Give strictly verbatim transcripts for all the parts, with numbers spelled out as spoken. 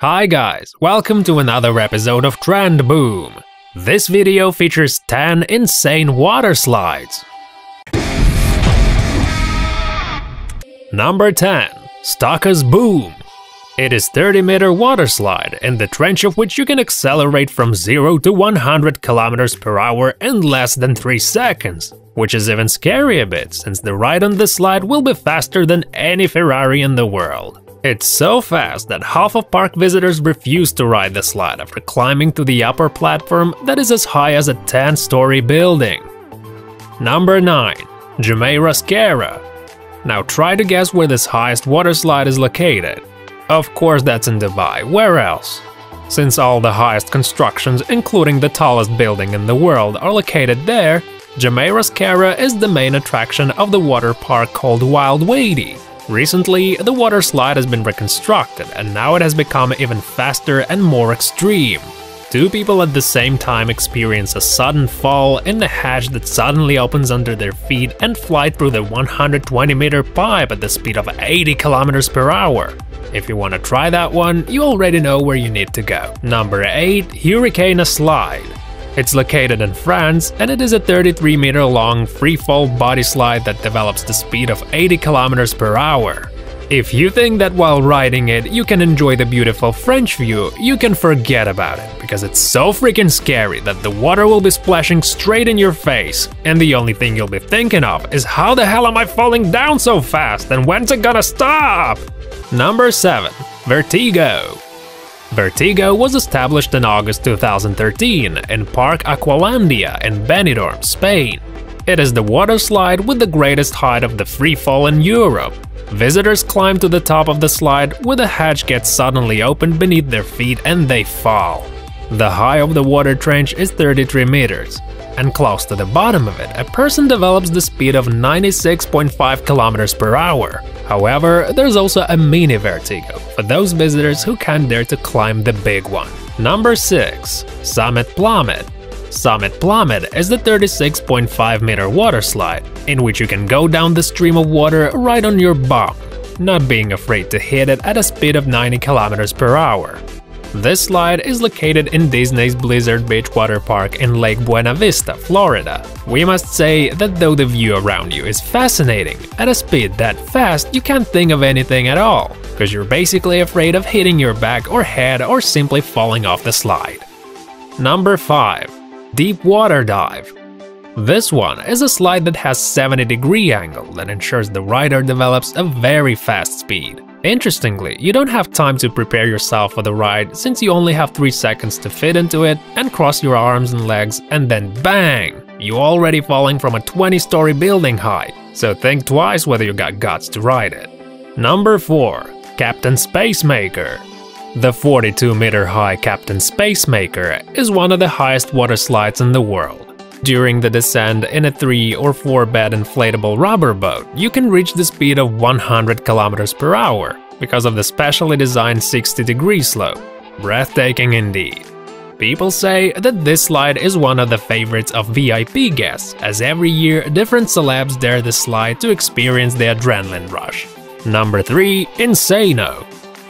Hi guys, welcome to another episode of Trend Boom. This video features ten insane water slides. Number ten. Stocker's Boom. It is thirty meter water slide, in the trench of which you can accelerate from zero to one hundred kilometers per hour in less than three seconds, which is even scary a bit, since the ride on this slide will be faster than any Ferrari in the world. It's so fast that half of park visitors refuse to ride the slide after climbing to the upper platform that is as high as a ten story building. Number nine. Jumeirah Sceirah. Now try to guess where this highest water slide is located. Of course that's in Dubai, where else? Since all the highest constructions, including the tallest building in the world, are located there, Jumeirah Sceirah is the main attraction of the water park called Wild Wadi. Recently, the water slide has been reconstructed, and now it has become even faster and more extreme. Two people at the same time experience a sudden fall in a hatch that suddenly opens under their feet and fly through the one hundred twenty meter pipe at the speed of eighty kilometers per hour. If you want to try that one, you already know where you need to go. Number eight. Hurricane Slide. It's located in France, and it is a thirty-three meter long free-fall body slide that develops the speed of eighty kilometers per hour. If you think that while riding it you can enjoy the beautiful French view, you can forget about it, because it's so freaking scary that the water will be splashing straight in your face, and the only thing you'll be thinking of is how the hell am I falling down so fast and when's it gonna stop? Number seven. Vertigo. Vertigo was established in August two thousand thirteen in Park Aqualandia in Benidorm, Spain. It is the water slide with the greatest height of the free fall in Europe. Visitors climb to the top of the slide where the hatch gets suddenly opened beneath their feet and they fall. The height of the water trench is thirty-three meters, and close to the bottom of it, a person develops the speed of ninety-six point five kilometers per hour. However, there's also a mini vertigo for those visitors who can't dare to climb the big one. Number six. Summit Plummet. Summit Plummet is the thirty-six point five meter water slide, in which you can go down the stream of water right on your bum, not being afraid to hit it at a speed of ninety kilometers per hour. This slide is located in Disney's Blizzard Beach water park in Lake Buena Vista, Florida. We must say that though the view around you is fascinating, at a speed that fast you can't think of anything at all, because you're basically afraid of hitting your back or head or simply falling off the slide. Number five. Deep Water Dive. This one is a slide that has seventy degree angle that ensures the rider develops a very fast speed. Interestingly, you don't have time to prepare yourself for the ride, since you only have three seconds to fit into it and cross your arms and legs, and then bang! You're already falling from a twenty story building height, so think twice whether you got guts to ride it. Number four. Captain Spacemaker. The forty-two meter high Captain Spacemaker is one of the highest water slides in the world. During the descent in a three or four bed inflatable rubber boat, you can reach the speed of one hundred kilometers per hour because of the specially designed sixty degree slope. Breathtaking indeed. People say that this slide is one of the favorites of V I P guests, as every year different celebs dare this slide to experience the adrenaline rush. Number three. Insano.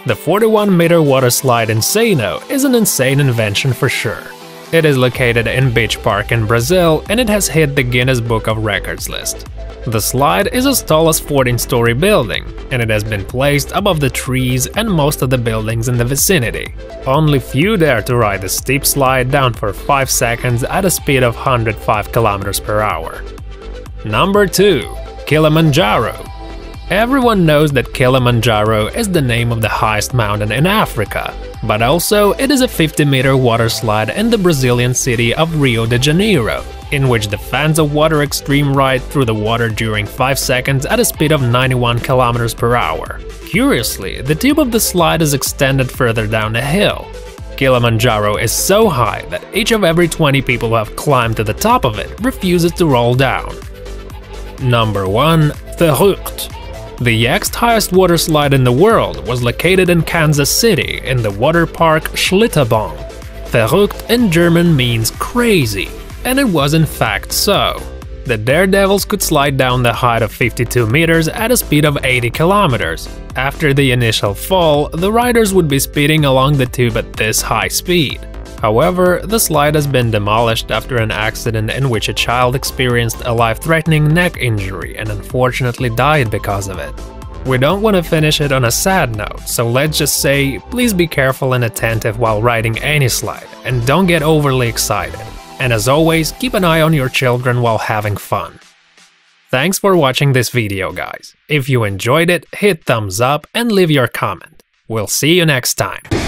The forty-one meter water slide Insano is an insane invention for sure. It is located in Beach Park in Brazil, and it has hit the Guinness Book of Records list. The slide is as tall as fourteen story building, and it has been placed above the trees and most of the buildings in the vicinity. Only few dare to ride the steep slide down for five seconds at a speed of one hundred five kilometers per hour. Number two. Kilimanjaro. Everyone knows that Kilimanjaro is the name of the highest mountain in Africa, but also it is a fifty meter water slide in the Brazilian city of Rio de Janeiro, in which the fans of Water Extreme ride through the water during five seconds at a speed of ninety-one kilometers per hour. Curiously, the tip of the slide is extended further down a hill. Kilimanjaro is so high that each of every twenty people who have climbed to the top of it refuses to roll down. Number one. Verrückt. The next highest water slide in the world was located in Kansas City in the water park Schlitterbahn. Verrückt in German means crazy, and it was in fact so. the daredevils could slide down the height of fifty-two meters at a speed of eighty kilometers. After the initial fall, the riders would be speeding along the tube at this high speed. However, the slide has been demolished after an accident in which a child experienced a life-threatening neck injury and unfortunately died because of it. We don't want to finish it on a sad note, so let's just say, please be careful and attentive while riding any slide, and don't get overly excited. And as always, keep an eye on your children while having fun. Thanks for watching this video, guys. If you enjoyed it, hit thumbs up and leave your comment. We'll see you next time.